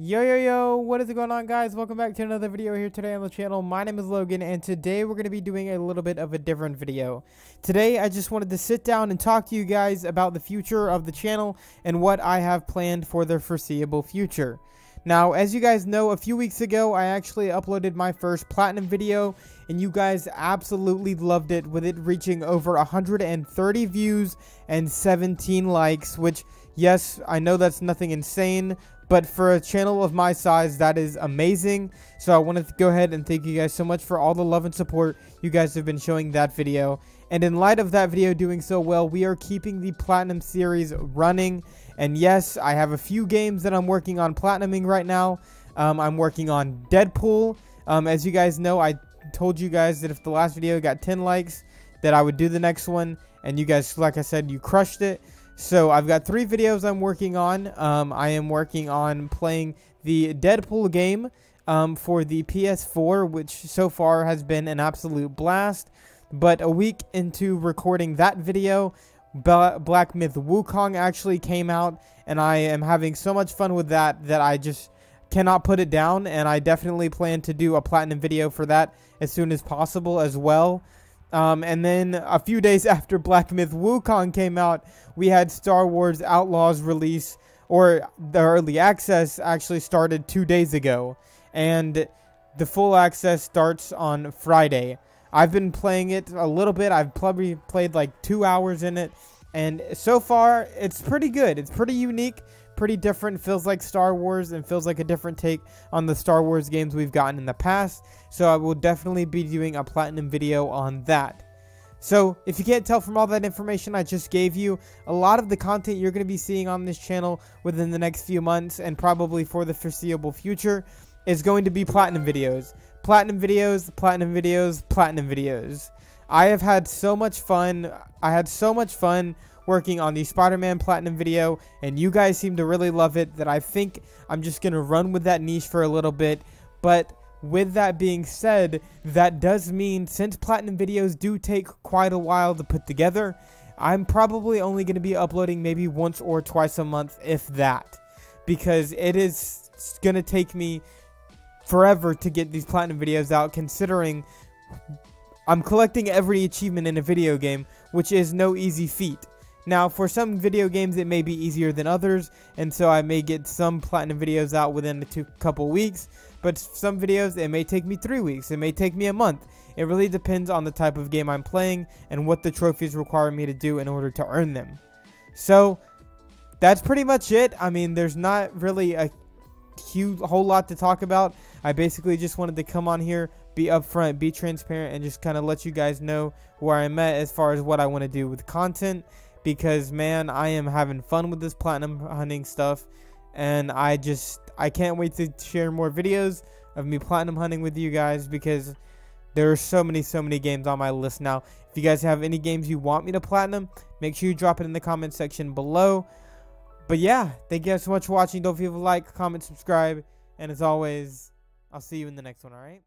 Yo, what is going on, guys? Welcome back to another video here today on the channel. My name is Logan, and today we're going to be doing a little bit of a different video. Today I just wanted to sit down and talk to you guys about the future of the channel and what I have planned for the foreseeable future. Now, as you guys know, a few weeks ago I actually uploaded my first platinum video, and you guys absolutely loved it, with it reaching over 130 views and 17 likes, which, yes, I know that's nothing insane, but for a channel of my size, that is amazing. So I wanted to go ahead and thank you guys so much for all the love and support you guys have been showing that video. And in light of that video doing so well, we are keeping the Platinum series running. And yes, I have a few games that I'm working on platinuming right now. I'm working on Deadpool. As you guys know, I told you guys that if the last video got 10 likes, that I would do the next one. And you guys, like I said, you crushed it. So I've got 3 videos I'm working on. I am working on playing the Deadpool game for the PS4, which so far has been an absolute blast. But a week into recording that video, Black Myth: Wukong actually came out, and I am having so much fun with that I just cannot put it down. And I definitely plan to do a platinum video for that as soon as possible as well. And then a few days after Black Myth: Wukong came out, we had Star Wars Outlaws release, or the early access actually started 2 days ago, and the full access starts on Friday. I've been playing it a little bit. I've probably played like 2 hours in it, and so far it's pretty good. It's pretty unique, pretty different, feels like Star Wars, and feels like a different take on the Star Wars games we've gotten in the past. So I will definitely be doing a platinum video on that. So if you can't tell from all that information I just gave you, a lot of the content you're going to be seeing on this channel within the next few months, and probably for the foreseeable future, is going to be platinum videos. Platinum videos, platinum videos, platinum videos. I have had so much fun. I had so much fun working on the Spider-Man platinum video, and you guys seem to really love it, that I think I'm just going to run with that niche for a little bit. But with that being said, that does mean, since platinum videos do take quite a while to put together, I'm probably only going to be uploading maybe once or twice a month, if that, because it is going to take me forever to get these platinum videos out, considering I'm collecting every achievement in a video game, which is no easy feat. Now, for some video games, it may be easier than others, and so I may get some platinum videos out within a couple weeks, but some videos, it may take me 3 weeks, it may take me a month. It really depends on the type of game I'm playing and what the trophies require me to do in order to earn them. So that's pretty much it. I mean, there's not really a whole lot to talk about. I basically just wanted to come on here, be upfront, be transparent, and just kind of let you guys know where I'm at as far as what I want to do with content, because, man, I am having fun with this platinum hunting stuff, and I can't wait to share more videos of me platinum hunting with you guys, because there are so many games on my list now. If you guys have any games you want me to platinum, make sure you drop it in the comment section below. But yeah, thank you guys so much for watching. Don't forget to like, comment, subscribe, and as always, I'll see you in the next one, alright?